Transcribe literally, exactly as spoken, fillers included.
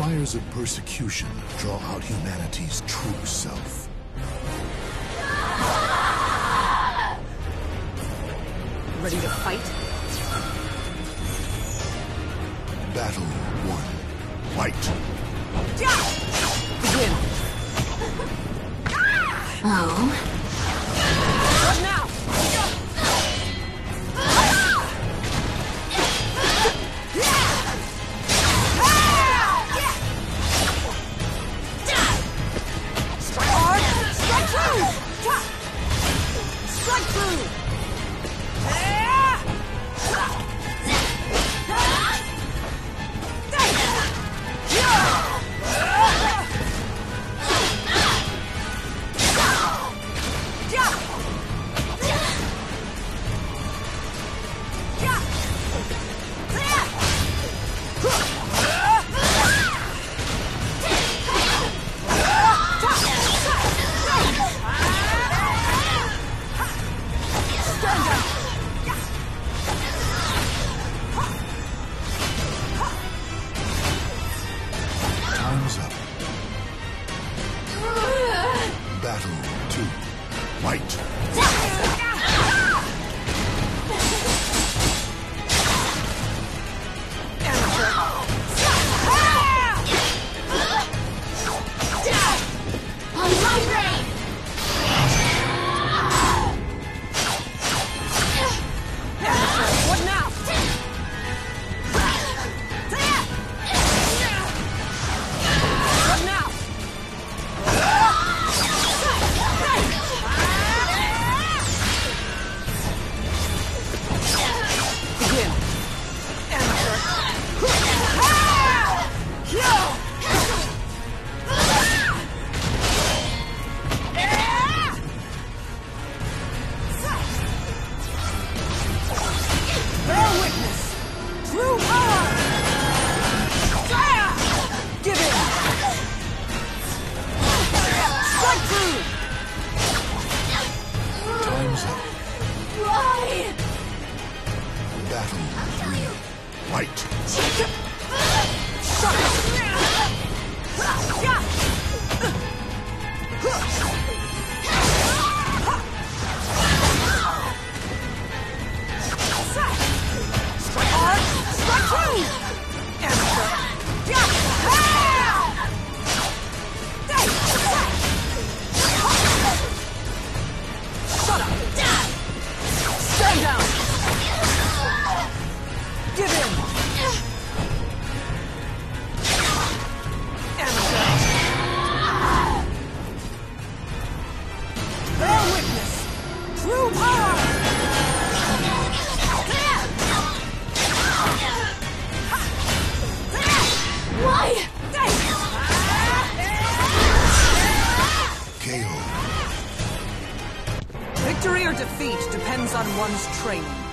fires of persecution draw out humanity's true self. Ready to fight? Battle one. Fight. Begin. Oh. Run now. Victory or defeat depends on one's training.